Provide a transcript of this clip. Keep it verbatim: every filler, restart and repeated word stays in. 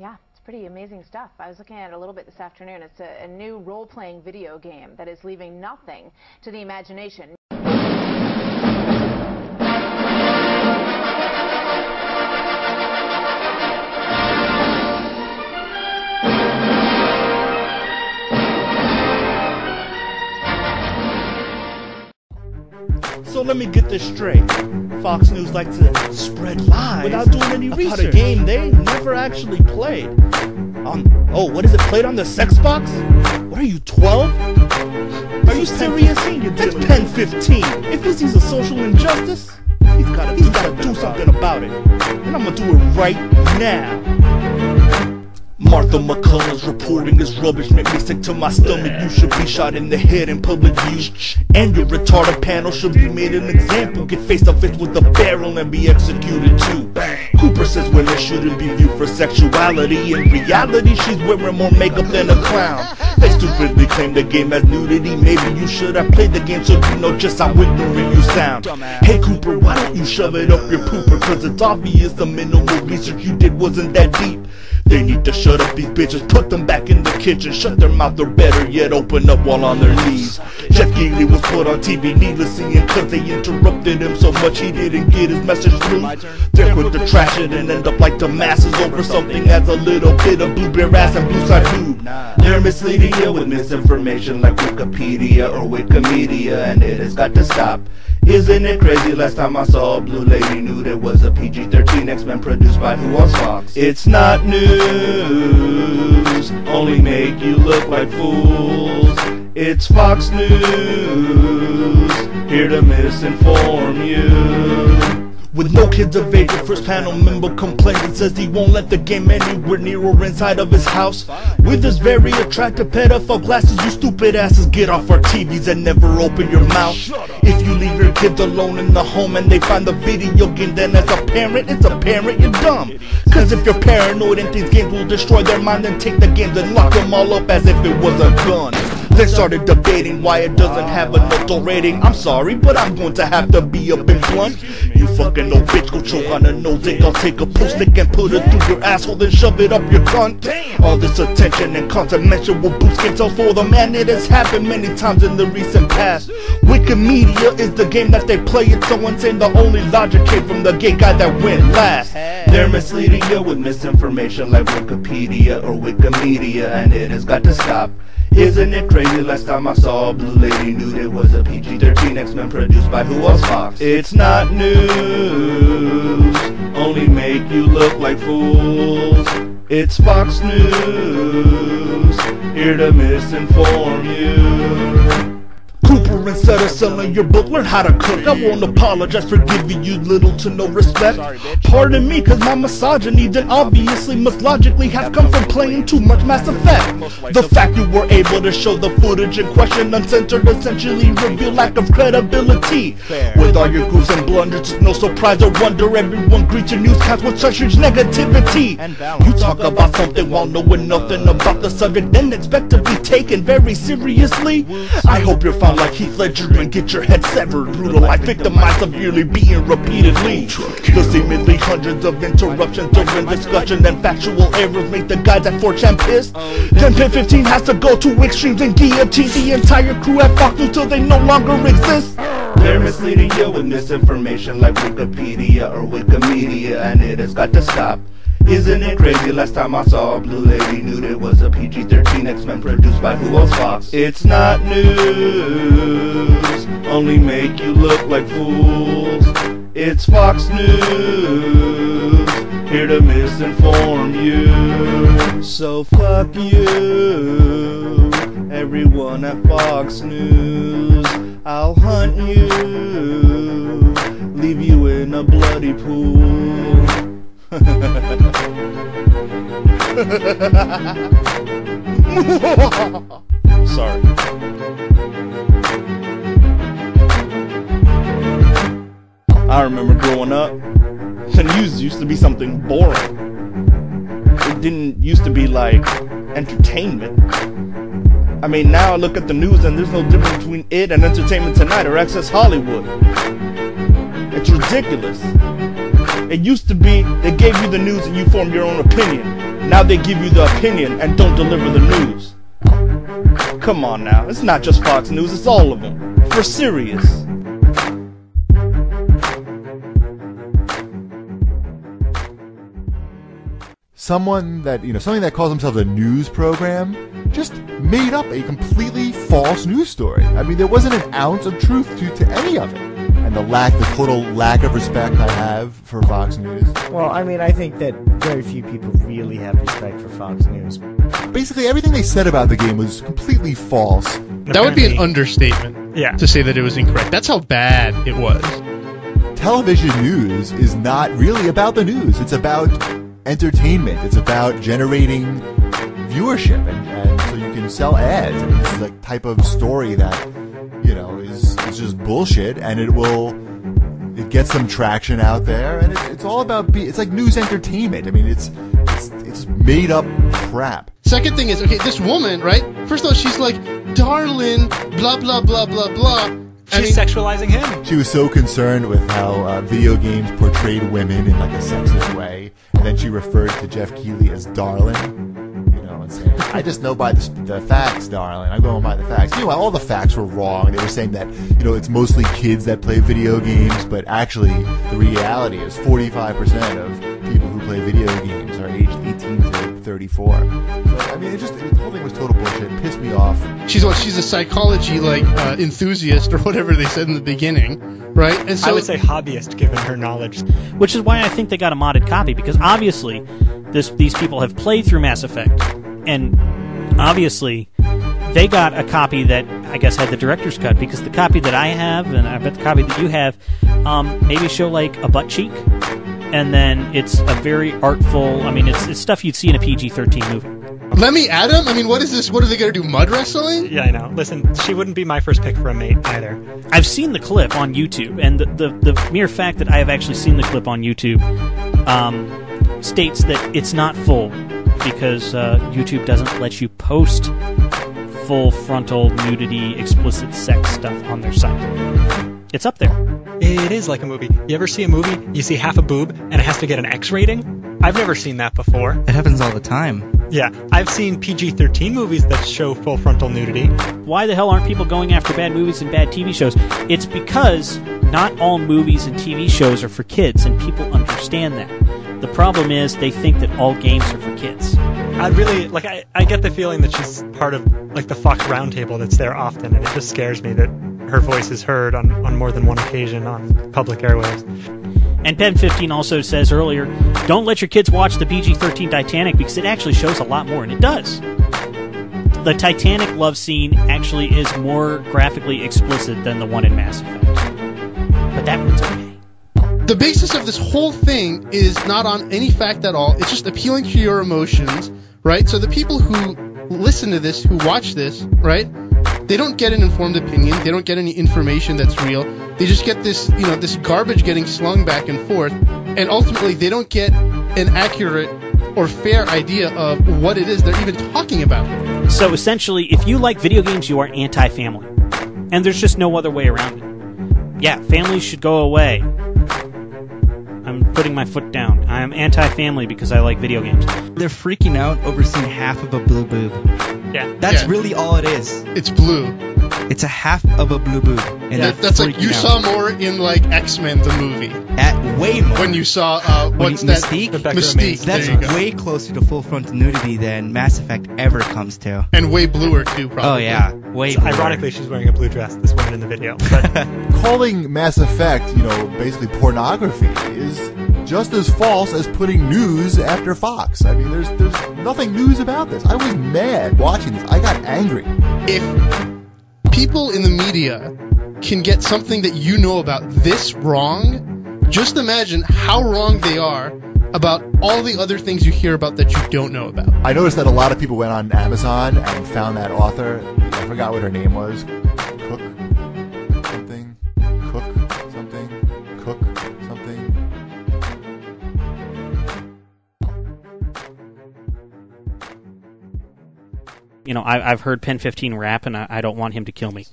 Yeah, it's pretty amazing stuff. I was looking at it a little bit this afternoon. It's a, a new role-playing video game that is leaving nothing to the imagination. So let me get this straight. Fox News like to spread lies without doing any research about a game they never actually played. Um, oh, what is it? Played on the sex box? What are you, twelve? Are you serious? That's P E N fifteen. If this is a social injustice, he's gotta, he's gotta do something about it. And I'm gonna do it right now. Martha MacCallum's reporting is rubbish, make me sick to my stomach. You should be shot in the head in public view, and your retarded panel should be made an example. Get face to face with a barrel and be executed too. Bang. Cooper says women shouldn't be viewed for sexuality. In reality, she's wearing more makeup than a clown. They stupidly claim the game as nudity. Maybe you should have played the game so you know just how ignorant you sound. Hey Cooper, why don't you shove it up your pooper? Cause it's obvious the minimal research you did wasn't that deep. They need to shut up these bitches, put them back in the kitchen, shut their mouth or better yet open up while on their knees. Geoff Keighley was put on T V needlessly and cause they interrupted him so much he didn't get his message through. They're quick to trash it and end up like the masses over something as a little bit of blue bear ass and blue side food. They're misleading you with misinformation like Wikipedia or Wikimedia, and it has got to stop. Isn't it crazy? Last time I saw a blue lady nude, it was a P G thirteen X-Men produced by who on Fox. It's not news, only make you look like fools. It's Fox News, here to misinform you. With no kids of age, the first panel member complains and says he won't let the game anywhere near or inside of his house. With his very attractive pedophile glasses, you stupid asses, get off our T Vs and never open your mouth. If you leave your kids alone in the home and they find the video game, then as a parent, it's apparent you're dumb. Cause if you're paranoid and these games will destroy their mind, then take the games and lock them all up as if it was a gun. They started debating why it doesn't have an adult rating. I'm sorry, but I'm going to have to be up and blunt. You fucking old bitch, go choke on a nose dick. I'll take a post-stick and put it through your asshole and shove it up your cunt. All this attention and constant mention will boost skin cells for the man. It has happened many times in the recent past. Wikimedia is the game that they play. It's so insane the only logic came from the gay guy that went last. They're misleading you with misinformation like Wikipedia or Wikimedia, and it has got to stop. Isn't it crazy? Last time I saw a blue lady nude, it was a P G thirteen X-Men produced by who else? Fox. It's not news, only make you look like fools. It's Fox News, here to misinform you. Cooper, instead of selling your book, learn how to cook. I won't apologize for giving you little to no respect. Pardon me, cause my misogyny then obviously must logically have come from playing too much Mass Effect. The fact you were able to show the footage in question uncensored essentially revealed lack of credibility. With all your goofs and blunders, it's no surprise or wonder everyone greets your newscast with such huge negativity. You talk about something while knowing nothing about the subject, then expect to be taken very seriously. I hope you're found like Heath Ledger and get your head severed, brutalized, victimized, severely beaten repeatedly. The seemingly hundreds of interruptions during discussion and factual errors make the guys at four chan pissed. Then P E N fifteen has to go to extremes and guillotine the entire crew at Fox News till they no longer exist. They're misleading you with misinformation like Wikipedia or Wikimedia, and it has got to stop. Isn't it crazy? Last time I saw a blue lady nude, it was a P G thirteen X-Men produced by who else? Fox. It's not news, only make you look like fools. It's Fox News, here to misinform you. So fuck you, everyone at Fox News. I'll hunt you, leave you in a bloody pool. Sorry. I remember growing up, the news used to be something boring. It didn't used to be like entertainment. I mean, now I look at the news and there's no difference between it and Entertainment Tonight or Access Hollywood. It's ridiculous. It used to be they gave you the news and you formed your own opinion. Now they give you the opinion and don't deliver the news. Come on now, it's not just Fox News, it's all of them. For serious. Someone that, you know, something that calls themselves a news program just made up a completely false news story. I mean, there wasn't an ounce of truth to, to any of it. And the lack, the total lack of respect I have for Fox News. Well, I mean, I think that very few people really have respect for Fox News. Basically, everything they said about the game was completely false. That would be an understatement, yeah, to say that it was incorrect. That's how bad it was. Television news is not really about the news. It's about entertainment. It's about generating viewership, and, and so you can sell ads. I mean, this is the type of story that, you know, is, is just bullshit, and it will it gets some traction out there, and it's, it's all about be, it's like news entertainment. I mean, it's, it's it's made up crap. Second thing is, okay, this woman, right? First of all, she's like, darling, blah blah blah blah blah. She's I mean, sexualizing him. She was so concerned with how uh, video games portrayed women in like a sexist way, and then she referred to Geoff Keighley as darling. I just know by the, the facts, darling. I'm going by the facts. Meanwhile, all the facts were wrong. They were saying that, you know, it's mostly kids that play video games, but actually the reality is forty-five percent of people who play video games are aged eighteen to thirty-four. So, I mean, it just, the whole thing was total bullshit. It pissed me off. She's a, she's a psychology, like, uh, enthusiast or whatever they said in the beginning, right? And so, I would say hobbyist, given her knowledge. Which is why I think they got a modded copy, because obviously this, these people have played through Mass Effect. And obviously, they got a copy that I guess had the director's cut, because the copy that I have, and I bet the copy that you have, um, maybe show like a butt cheek, and then it's a very artful. I mean, it's, it's stuff you'd see in a P G thirteen movie. Let me add him. I mean, what is this? What are they going to do? Mud wrestling? Yeah, I know. Listen, she wouldn't be my first pick for a mate either. I've seen the clip on YouTube, and the the, the mere fact that I have actually seen the clip on YouTube um, states that it's not full, because uh, YouTube doesn't let you post full frontal nudity, explicit sex stuff on their site. It's up there. It is like a movie. You ever see a movie, you see half a boob, and it has to get an X rating? I've never seen that before. It happens all the time. Yeah, I've seen P G thirteen movies that show full frontal nudity. Why the hell aren't people going after bad movies and bad T V shows? It's because not all movies and T V shows are for kids, and people understand that. The problem is they think that all games are for kids. I really, like, I, I get the feeling that she's part of, like, the Fox Roundtable that's there often, and it just scares me that her voice is heard on, on more than one occasion on public airwaves. And P E N fifteen also says earlier, don't let your kids watch the P G thirteen Titanic, because it actually shows a lot more, and it does. The Titanic love scene actually is more graphically explicit than the one in Mass Effect. But that one's okay. The basis of this whole thing is not on any fact at all. It's just appealing to your emotions, right? So the people who listen to this, who watch this, right, they don't get an informed opinion. They don't get any information that's real. They just get this, you know, this garbage getting slung back and forth, and ultimately they don't get an accurate or fair idea of what it is they're even talking about. So essentially, if you like video games, you are anti-family, and there's just no other way around it. Yeah, families should go away. I'm putting my foot down. I am anti-family because I like video games. They're freaking out over seeing half of a blue boob. Yeah. That's yeah. really all it is. It's blue. It's a half of a blue boob. And yeah. That's like, you out. saw more in, like, X-Men the movie. At way more. When you saw, uh, what's that? Mystique? Mystique. That's way closer to full frontal nudity than Mass Effect ever comes to. And way bluer, too, probably. Oh, yeah. Way so, ironically, she's wearing a blue dress, this woman in the video. But calling Mass Effect, you know, basically pornography is just as false as putting news after Fox. I mean, there's there's nothing news about this. I was mad watching this. I got angry. If people in the media can get something that you know about this wrong, just imagine how wrong they are about all the other things you hear about that you don't know about. I noticed that a lot of people went on Amazon and found that author. I forgot what her name was. Cook something. Cook something. Cook something. You know, I, I've heard P E N fifteen rap, and I, I don't want him to kill me.